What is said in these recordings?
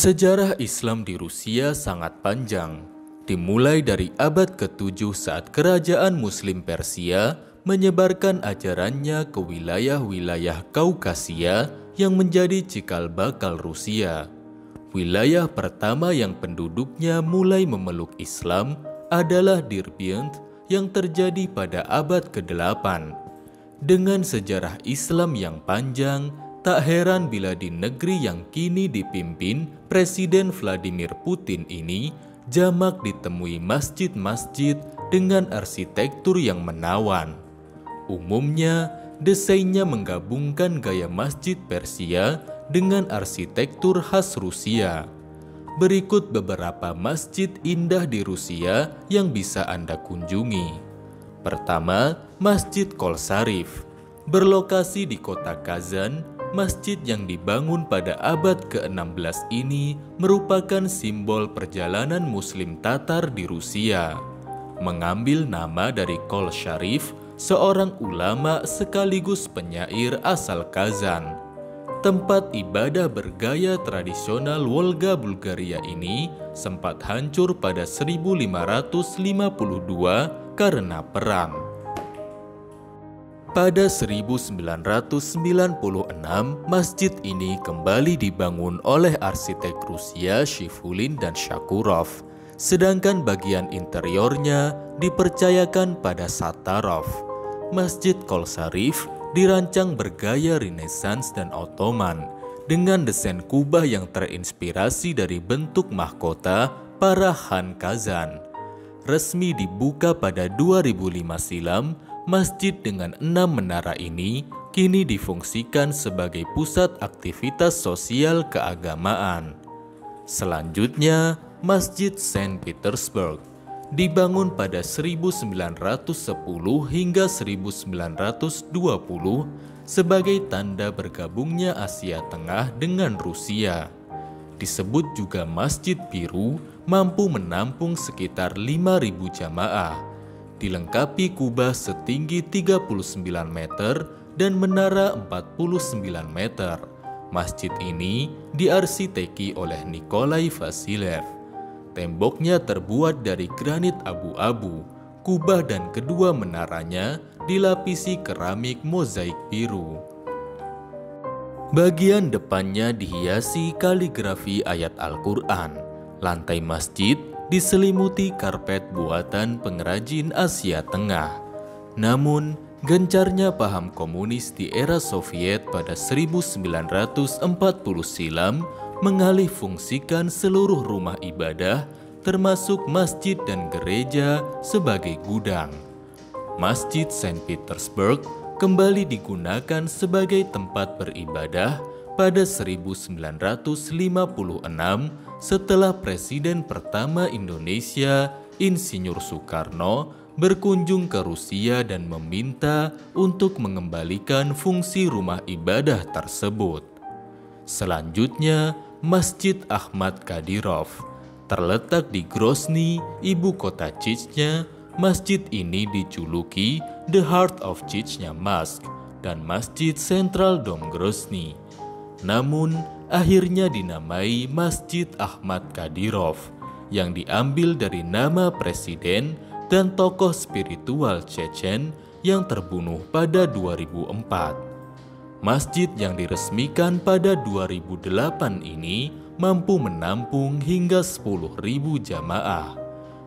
Sejarah Islam di Rusia sangat panjang, dimulai dari abad ke-7 saat kerajaan Muslim Persia menyebarkan ajarannya ke wilayah-wilayah Kaukasia yang menjadi cikal bakal Rusia. Wilayah pertama yang penduduknya mulai memeluk Islam adalah Derbent yang terjadi pada abad ke-8. Dengan sejarah Islam yang panjang, tak heran bila di negeri yang kini dipimpin Presiden Vladimir Putin ini jamak ditemui masjid-masjid dengan arsitektur yang menawan. Umumnya, desainnya menggabungkan gaya masjid Persia dengan arsitektur khas Rusia. Berikut beberapa masjid indah di Rusia yang bisa Anda kunjungi. Pertama, Masjid Kul Sharif. Berlokasi di kota Kazan, masjid yang dibangun pada abad ke-16 ini merupakan simbol perjalanan Muslim Tatar di Rusia. Mengambil nama dari Kul Sharif, seorang ulama sekaligus penyair asal Kazan. Tempat ibadah bergaya tradisional Volga Bulgaria ini sempat hancur pada 1552 karena perang. Pada 1996, masjid ini kembali dibangun oleh arsitek Rusia Shifulin dan Shakurov, sedangkan bagian interiornya dipercayakan pada Satarov. Masjid Kul Sharif dirancang bergaya Renaissance dan Ottoman dengan desain kubah yang terinspirasi dari bentuk mahkota para Khan Kazan. Resmi dibuka pada 2005 silam, masjid dengan 6 menara ini kini difungsikan sebagai pusat aktivitas sosial keagamaan. Selanjutnya, Masjid Saint Petersburg. Dibangun pada 1910 hingga 1920 sebagai tanda bergabungnya Asia Tengah dengan Rusia. Disebut juga Masjid Biru, mampu menampung sekitar 5.000 jamaah. Dilengkapi kubah setinggi 39 meter dan menara 49 meter. Masjid ini diarsiteki oleh Nikolai Vasiliev. Temboknya terbuat dari granit abu-abu, kubah dan kedua menaranya dilapisi keramik mozaik biru. Bagian depannya dihiasi kaligrafi ayat Al-Quran. Lantai masjid diselimuti karpet buatan pengrajin Asia Tengah. Namun, gencarnya paham komunis di era Soviet pada 1940 silam mengalih fungsikan seluruh rumah ibadah, termasuk masjid dan gereja, sebagai gudang. Masjid Saint Petersburg kembali digunakan sebagai tempat beribadah pada 1956 setelah Presiden pertama Indonesia, Insinyur Soekarno, berkunjung ke Rusia dan meminta untuk mengembalikan fungsi rumah ibadah tersebut. Selanjutnya, Masjid Ahmad Kadyrov. Terletak di Grozny, ibu kota Chechnya, masjid ini dijuluki The Heart of Chechnya Mosque dan Masjid Sentral Dom Grozny. Namun, akhirnya dinamai Masjid Ahmad Kadyrov, yang diambil dari nama presiden dan tokoh spiritual Chechen yang terbunuh pada 2004. Masjid yang diresmikan pada 2008 ini mampu menampung hingga 10.000 jamaah.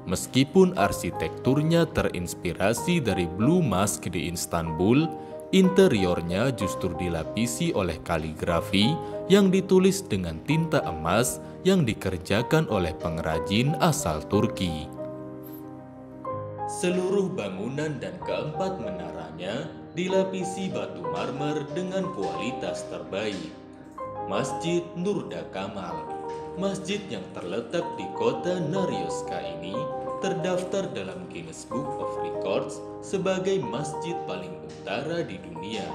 Meskipun arsitekturnya terinspirasi dari Blue Mosque di Istanbul, interiornya justru dilapisi oleh kaligrafi yang ditulis dengan tinta emas yang dikerjakan oleh pengrajin asal Turki. Seluruh bangunan dan keempat menaranya dilapisi batu marmer dengan kualitas terbaik. Masjid Nuriddin Kamal. Masjid yang terletak di kota Norilsk ini terdaftar dalam Guinness Book of Records sebagai masjid paling utara di dunia.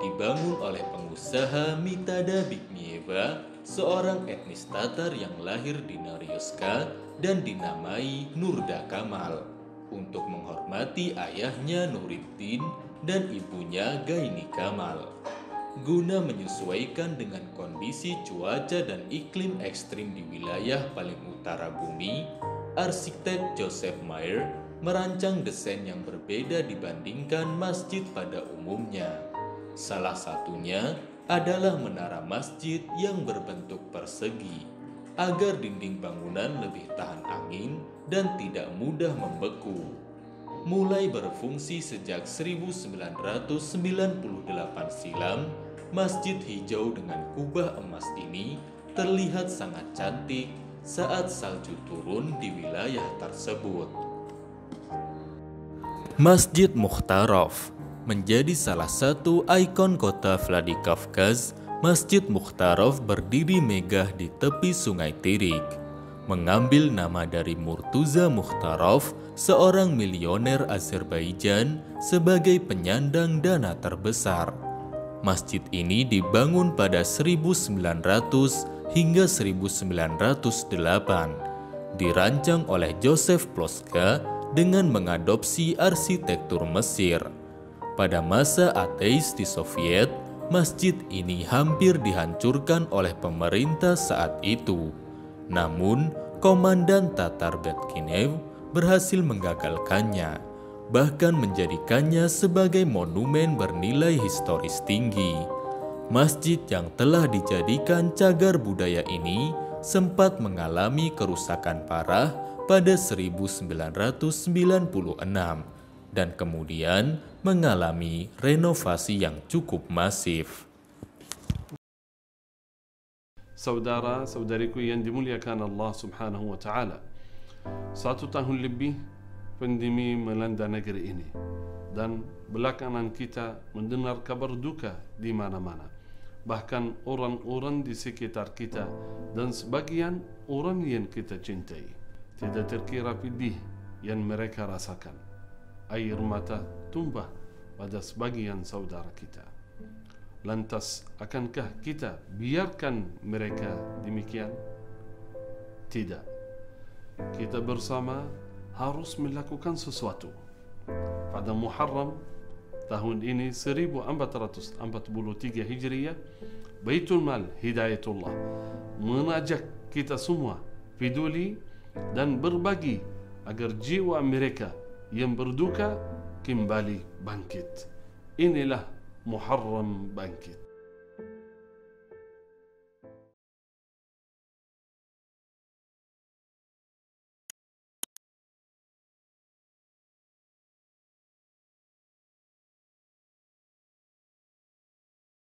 Dibangun oleh pengusaha Mitadabik Mieva, seorang etnis Tatar yang lahir di Norilsk dan dinamai Nuriddin Kamal untuk menghormati ayahnya Nuriddin dan ibunya Gaini Kamal. guna menyesuaikan dengan kondisi cuaca dan iklim ekstrim di wilayah paling utara bumi, arsitek Joseph Meyer merancang desain yang berbeda dibandingkan masjid pada umumnya. Salah satunya adalah menara masjid yang berbentuk persegi, agar dinding bangunan lebih tahan angin dan tidak mudah membeku. Mulai berfungsi sejak 1998 silam, Masjid Hijau dengan kubah emas ini terlihat sangat cantik saat salju turun di wilayah tersebut. Masjid Mukhtarov menjadi salah satu ikon kota Vladikavkaz. Masjid Mukhtarov berdiri megah di tepi Sungai Tirik, mengambil nama dari Murtuza Mukhtarov, seorang milioner Azerbaijan sebagai penyandang dana terbesar. Masjid ini dibangun pada 1900 hingga 1908, dirancang oleh Joseph Ploske dengan mengadopsi arsitektur Mesir. Pada masa ateis di Soviet, masjid ini hampir dihancurkan oleh pemerintah saat itu. Namun, Komandan Tatar Betkinew berhasil menggagalkannya, bahkan menjadikannya sebagai monumen bernilai historis tinggi. Masjid yang telah dijadikan cagar budaya ini sempat mengalami kerusakan parah pada 1996 dan kemudian mengalami renovasi yang cukup masif. Saudara-saudariku yang dimuliakan Allah Subhanahu wa Ta'ala, 1 tahun lebih pandemi melanda negeri ini, dan belakangan kita mendengar kabar duka di mana-mana. Bahkan orang-orang di sekitar kita dan sebagian orang yang kita cintai, tidak terkira pedih yang mereka rasakan. Air mata tumpah pada sebagian saudara kita. Lantas, akankah kita biarkan mereka demikian? Tidak. Kita bersama harus melakukan sesuatu. Pada Muharram tahun ini 1443 Hijriah, Baitul Mal Hidayatullah mengajak kita semua peduli dan berbagi agar jiwa mereka yang berduka kembali bangkit. Inilah Muharram bangkit.